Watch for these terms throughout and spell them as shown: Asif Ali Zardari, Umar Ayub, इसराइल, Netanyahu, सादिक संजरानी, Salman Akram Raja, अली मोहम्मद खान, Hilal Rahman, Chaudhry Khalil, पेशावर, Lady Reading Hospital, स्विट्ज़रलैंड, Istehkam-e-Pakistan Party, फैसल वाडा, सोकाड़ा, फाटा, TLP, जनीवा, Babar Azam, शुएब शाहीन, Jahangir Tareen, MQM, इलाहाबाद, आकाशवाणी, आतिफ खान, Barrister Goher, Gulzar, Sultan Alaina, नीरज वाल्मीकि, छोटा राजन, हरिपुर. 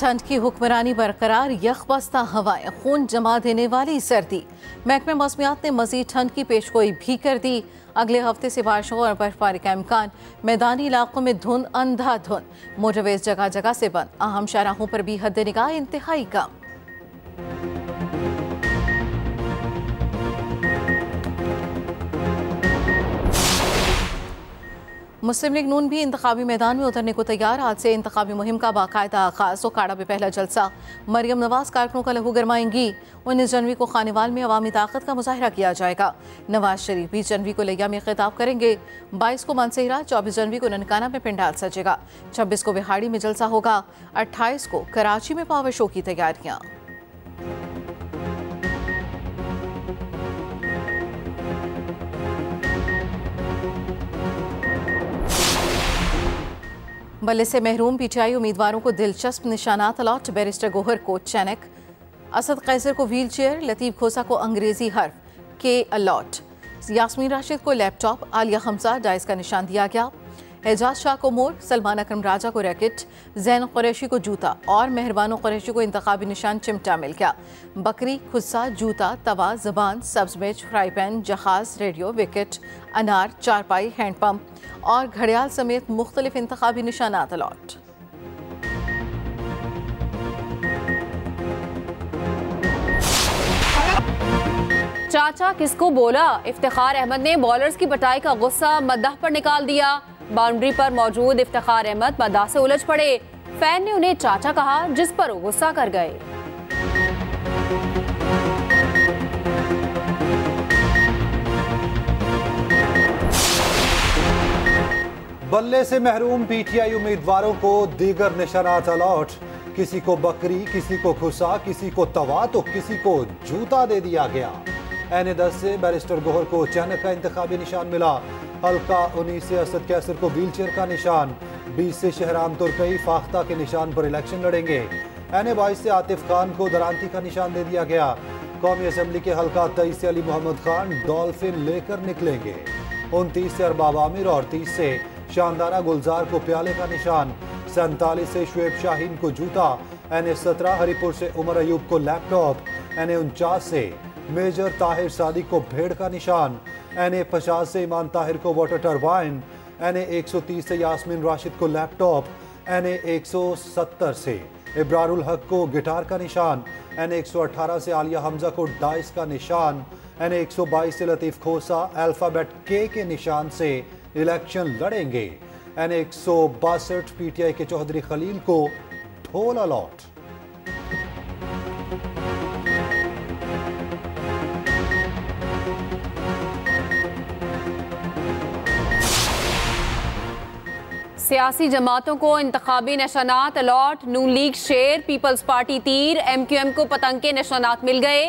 ठंड की हुक्मरानी बरकरार, यखबस्ता हवाएं, खून जमा देने वाली सर्दी। महकमे मौसमियात ने मजीद ठंड की पेशगोई भी कर दी। अगले हफ्ते से बारिशों और बर्फबारी का इम्कान। मैदानी इलाकों में धुंध अंधाधुंध, मोटरवेज जगह जगह से बंद, अहम शाहराहों पर भी हद निगाह इंतहाई कम। मुस्लिम लीग नून भी इंतखाबी मैदान में उतरने को तैयार। आज से इंतखाबी मुहिम का बाकायदा आगाज। सोकाड़ा में पहला जलसा, मरियम नवाज कारकुनों का लहू गरमाएंगी। 19 जनवरी को खानेवाल में अवामी ताकत का मुजाहरा किया जाएगा। नवाज शरीफ 20 जनवरी को लैया में खिताब करेंगे। 22 को मानसेहरा, 24 जनवरी को ननकाना में पंडाल सजेगा, 26 को बिहाड़ी में जलसा होगा, 28 को कराची में पावर शो की तैयारियाँ। बल्ले से महरूम पीटीआई उम्मीदवारों को दिलचस्प निशानात अलॉट। बैरिस्टर गोहर को चैनक, असद कैसर को व्हील चेयर, लतीफ खोसा को अंग्रेजी हर्फ के अलॉट, यास्मीन राशिद को लैपटॉप, आलिया हमजा डाइस का निशान दिया गया, एजाज शाह को मोर, सलमान अकरम राजा को रैकेट, जैन कुरैशी को जूता और मेहरबान कुरैशी को इंतखाबी निशान चिमटा मिल गया। बकरी, खुस्सा, जूता, तवा, जबान, सब्ज मिर्च, फ्राई पैन, जहाज, रेडियो, विकेट, अनार, चारपाई, हैंडपम्प और घड़ियाल समेत मुख्तलिफ इंतखाबी निशानात अलॉट। चाचा किसको बोला? इफ्तिखार अहमद ने बॉलर्स की पिटाई का गुस्सा मद्दाह पर निकाल दिया। बाउंड्री पर मौजूद इफ्तिखार अहमद मद्दाह से उलझ पड़े। फैन ने उन्हें चाचा कहा, जिस पर वो गुस्सा कर गए। बल्ले से महरूम पीटीआई उम्मीदवारों को दीगर निशानात अलॉट। किसी को बकरी, किसी को खुसा, किसी को तवा तो किसी को जूता दे दिया गया। N10 से बैरिस्टर गोहर को चैनक का इंतखाबी निशान मिला। हल्का 19 से असद कैसर को व्हील चेयर का निशान, 20 से शहर राम तुर्कई फाख्ता के निशान पर इलेक्शन लड़ेंगे। N22 से आतिफ खान को दरानती का निशान दे दिया गया। कौमी असम्बली के हल्का 23 से अली मोहम्मद खान डॉल्फिन लेकर निकलेंगे। 29 से अरबाब आमिर और 30 से शानदारा गुलजार को प्याले का निशान, 47 से शुएब शाहीन को जूता, N17 हरिपुर से उमर अयूब को लैपटॉप, N49 से मेजर ताहिर सादिक को भेड़ का निशान, N50 से ईमान ताहिर को वाटर टरबाइन, N130 से यास्मीन राशिद को लैपटॉप, N170 से इब्रार उल हक को गिटार का निशान, N118 से आलिया हमजा को डाइस का निशान, N122 से लतीफ खोसा अल्फाबेट के निशान से इलेक्शन लड़ेंगे। N162 पीटीआई के चौधरी खलील को ढोल अलॉट। सियासी जमातों को इंतखाबी निशानात अलॉट। नून लीग शेर, पीपल्स पार्टी तीर, MQM को पतंग के निशानात मिल गए।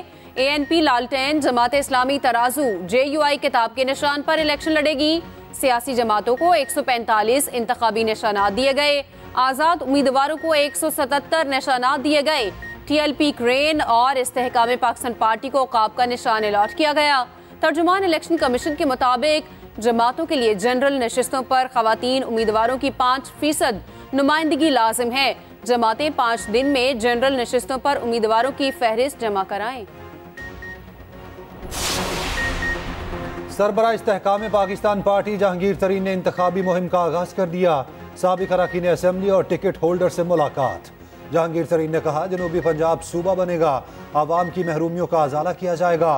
ANP लालटेन, जमात-ए-इस्लामी तराजू, JUI किताब के निशान पर इलेक्शन लड़ेगी। सियासी जमातों को 145 इंतखाबी निशानात दिए गए। आज़ाद उम्मीदवारों को 177 निशानात दिए गए। TLP क्रेन और इस्तेहकाम-ए-पाकिस्तान पार्टी को काब का निशान अलॉट किया गया। तर्जुमान इलेक्शन कमीशन के मुताबिक जमातों के लिए जनरल नशिस्तों पर खवातीन उम्मीदवारों की 5% नुमाइंदगी लाजिम है। जमातें 5 दिन में जनरल नशिस्तों पर उम्मीदवारों की फहरिस्त जमा कराएं। सरबराह इस्तेहकाम-ए-पाकिस्तान पार्टी जहांगीर तरीन ने इंतखाबी मुहिम का आगाज कर दिया। साबिक अरकान असेंबली और टिकट होल्डर से मुलाकात। जहांगीर तरीन ने कहा, जनूबी पंजाब सूबा बनेगा, आवाम की महरूमियों का अजाला किया जाएगा,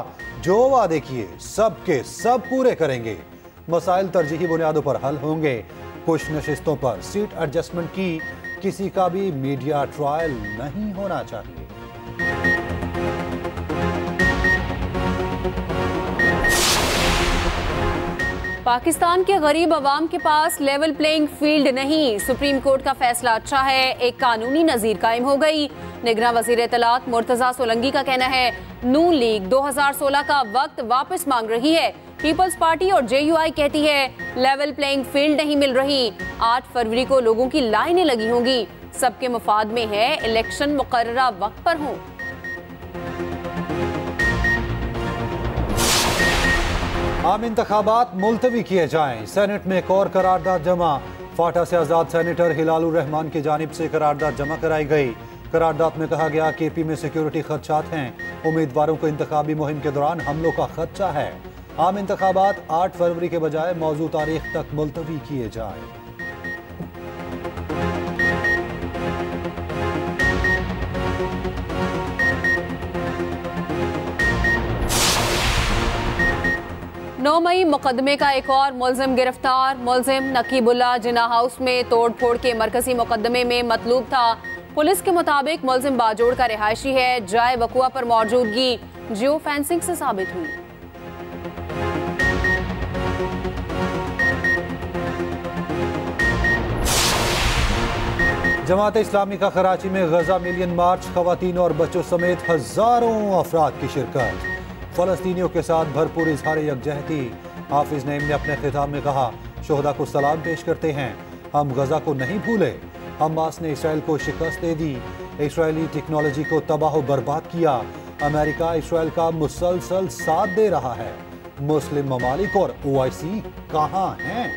जो वादे किए सबके सब पूरे करेंगे, मसाइल तरजीही बुनियादों पर हल होंगे। कुछ नशिस्तों पर सीट एडजस्टमेंट की, किसी का भी मीडिया ट्रायल नहीं होना चाहिए। पाकिस्तान के गरीब आवाम के पास लेवल प्लेइंग फील्ड नहीं। सुप्रीम कोर्ट का फैसला अच्छा है, एक कानूनी नजीर कायम हो गई। निगरान वजीर इत्तलात मुर्तजा सोलंगी का कहना है, नून लीग 2016 का वक्त वापस मांग रही है। पीपल्स पार्टी और JUI कहती है लेवल प्लेइंग फील्ड नहीं मिल रही। 8 फरवरी को लोगों की लाइनें लगी होंगी, सबके मुफाद में है इलेक्शन मुकर्ररा वक्त पर हो। आम इंतखाबात मुलतवी किए जाएं। सेनेट में एक और करारदाद जमा। फाटा से आज़ाद सेनेटर हिलाल रहमान की जानिब से करारदाद जमा कराई गई। करारदाद में कहा गया के पी में सिक्योरिटी खदशात हैं, उम्मीदवारों को इंतखाबी मुहिम के दौरान हमलों का खदशा है। आम इंतखाबात 8 फरवरी के बजाय मौजूदा तारीख तक मुलतवी किए जाए। नौ मई मुकदमे का एक और मुलजिम गिरफ्तार। मुलजिम नकीबुल्ला जिना हाउस में तोड़ फोड़ के मरकजी मुकदमे में मतलूब था। पुलिस के मुताबिक मुलजिम बाजोड़ का रिहायशी है। जाए वकुआ पर मौजूदगी जियो फेंसिंग से साबित हुई। जमात-ए-इस्लामी का कराची में गजा मिलियन मार्च, खवातीन और बच्चों समेत हजारों अफराद की शिरकत। फलस्तीनियों के साथ भरपूर इजहार यकजहती। हाफिज नईम ने अपने खिताब में कहा, शोहदा को सलाम पेश करते हैं, हम गजा को नहीं भूले। हमास ने इसराइल को शिकस्त दे दी, इसराइली टेक्नोलॉजी को तबाह बर्बाद किया। अमेरिका इसराइल का मुसलसल साथ दे रहा है। मुस्लिम ममालिक और OIC कहाँ हैं?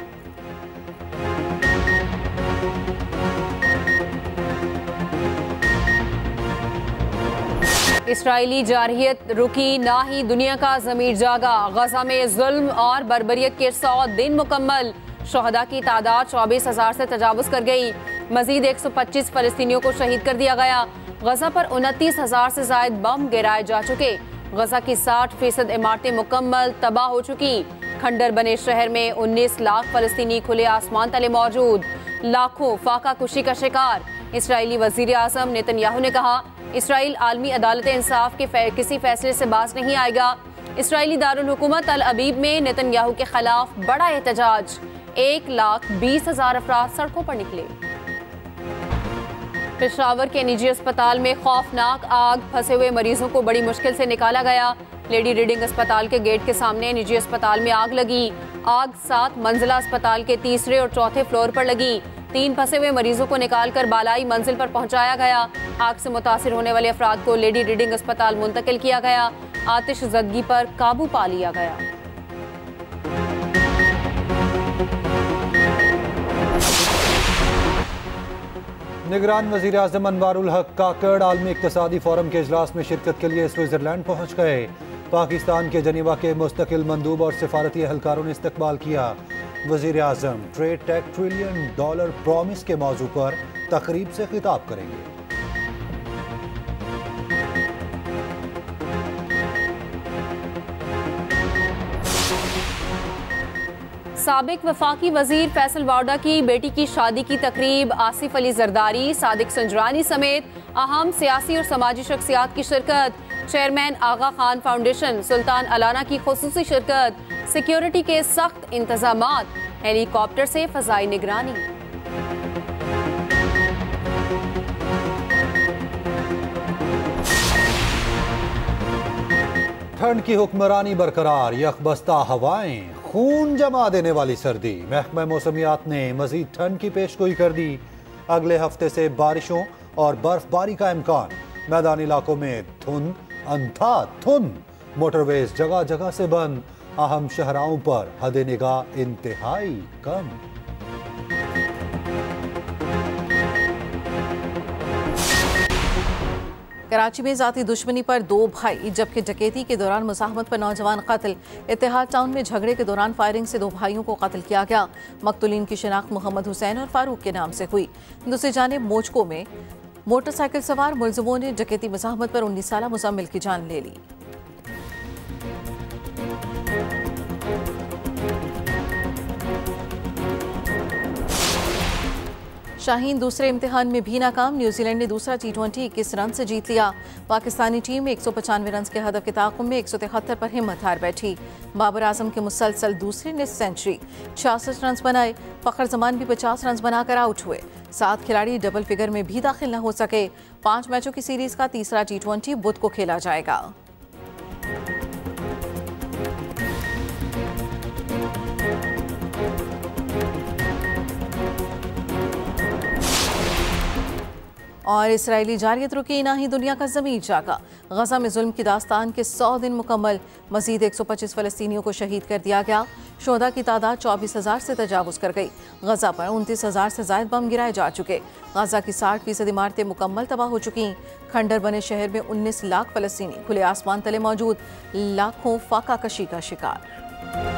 इसराइली जारहियत रुकी, ना ही दुनिया का ज़मीर जागा। गजा में जुल्म और बर्बरियत के 100 दिन मुकम्मल। शहदा की तादाद 24,000 से तजावुज़ कर गई। मजीद 125 फ़लस्तीनियों को शहीद कर दिया गया। गजा पर 29,000 से ज़ायद बम गिराए जा चुके। गजा की 60% इमारतें मुकम्मल तबाह हो चुकी। खंडर बने शहर में 19 लाख फ़लस्तीनी खुले आसमान तले मौजूद, लाखों फाका कुशी का शिकार। इसराइली वज़ीर आज़म नेतन्याहू ने कहा, इसराइल आलमी अदालत इंसाफ के किसी फैसले से बाज नहीं आएगा। इसराइली दारुल हुकूमत अल अबीब में नेतन्याहू के खिलाफ बड़ा एहतजाज। 1,20,000 अफराद सड़कों पर निकले। पेशावर के निजी अस्पताल में खौफनाक आग, फंसे हुए मरीजों को बड़ी मुश्किल से निकाला गया। लेडी रीडिंग अस्पताल के गेट के सामने निजी अस्पताल में आग लगी। आग 7 मंजिला अस्पताल के 3रे और 4थे फ्लोर पर लगी। 3 फंसे हुए मरीजों को निकालकर बालाई मंजिल पर पहुंचाया गया। आग से मुतासिर होने वाले अफराद को लेडी रीडिंग अस्पताल मुंतकिल किया गया। आतिशज़दगी पर काबू पा लिया गया। निगरान वज़ीर आज़म अनवारुल हक काकड़ आलमी इक़्तिसादी फोरम के इजलास में शिरकत के लिए स्विट्ज़रलैंड पहुंच गए। पाकिस्तान के जनीवा के मुस्तकिल मंदूब और सिफारती अहलकारों ने इस्तकबाल किया। वज़ीर आज़म ट्रेड टैक $1 ट्रिलियन प्रॉमिस के मौजू पर तकरीब से खिताब करेंगे। साबिक वफाकी वज़ीर फैसल वाडा की बेटी की शादी की तकरीब, आसिफ अली जरदारी, सादिक संजरानी समेत अहम सियासी और समाजी शख्सियात की शिरकत। चेयरमैन आगा खान फाउंडेशन सुल्तान अलाना की खुसूसी शिरकत। सिक्योरिटी के सख्त इंतजाम, हेलीकॉप्टर से फजाई निगरानी। ठंड की हुक्मरानी बरकरार, यखबस्ता हवाएं, खून जमा देने वाली सर्दी। महकमा मौसमियात ने मजीद ठंड की पेशगोई कर दी। अगले हफ्ते से बारिशों और बर्फबारी का इम्कान। मैदानी इलाकों में धुंध, अंधा धुंध। मोटरवेज जगह जगह से बंद। अहम शहराओं पर हदे निगाह इंतहाई कम। कराची में जाती दुश्मनी पर 2 भाई जबकि डकैती के दौरान मुसाहमत पर नौजवान कत्ल। इतिहाद टाउन में झगड़े के दौरान फायरिंग से 2 भाइयों को कत्ल किया गया। मकतुलीन की शिनाख्त मोहम्मद हुसैन और फारूक के नाम से हुई। दूसरी जानिब मोचको में मोटरसाइकिल सवार मुलजमों ने डकैती मुसाहमत पर 19 साल मुजम्मिल की जान ले ली। शाहीन दूसरे इम्तिहान में भी नाकाम। न्यूजीलैंड ने दूसरा T20 21 रन से जीत लिया। पाकिस्तानी टीम 195 रन के हदफ के ताकुब में 173 पर हिम्मत हार बैठी। बाबर आजम के मुसलसल दूसरी निस सेंचुरी, 66 रन बनाए। फखर जमान भी 50 रन बनाकर आउट हुए। 7 खिलाड़ी डबल फिगर में भी दाखिल न हो सके। 5 मैचों की सीरीज का तीसरा T20 बुध को खेला जाएगा। और इसराइली जारियत रुकी, ना ही दुनिया का ज़मीर जागा। गजा में जुल्म की दास्तान के 100 दिन मुकम्मल, मजीद 125 फलस्तीनियों को शहीद कर दिया गया। शोहदा की तादाद 24,000 से तजावुज़ कर गई। गजा पर 29,000 से ज़ायद बम गिराए जा चुके। गजा की 60% इमारतें मुकम्मल तबाह हो चुकी। खंडर बने शहर में 19 लाख फलस्तीनी खुले आसमान तले मौजूद, लाखों फाका कशी का शिकार।